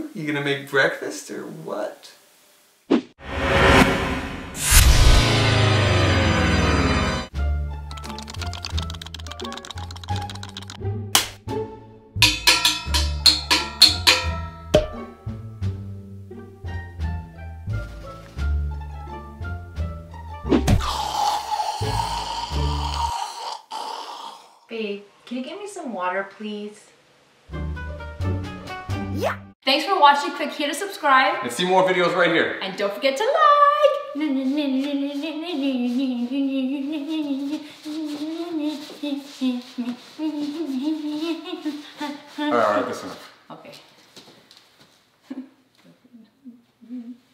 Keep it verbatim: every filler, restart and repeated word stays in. do? You gonna make breakfast or what? Babe, can you get me some water, please? Yeah! Thanks for watching. Click here to subscribe. And see more videos right here. And don't forget to like! Alright, alright, that's enough. Okay.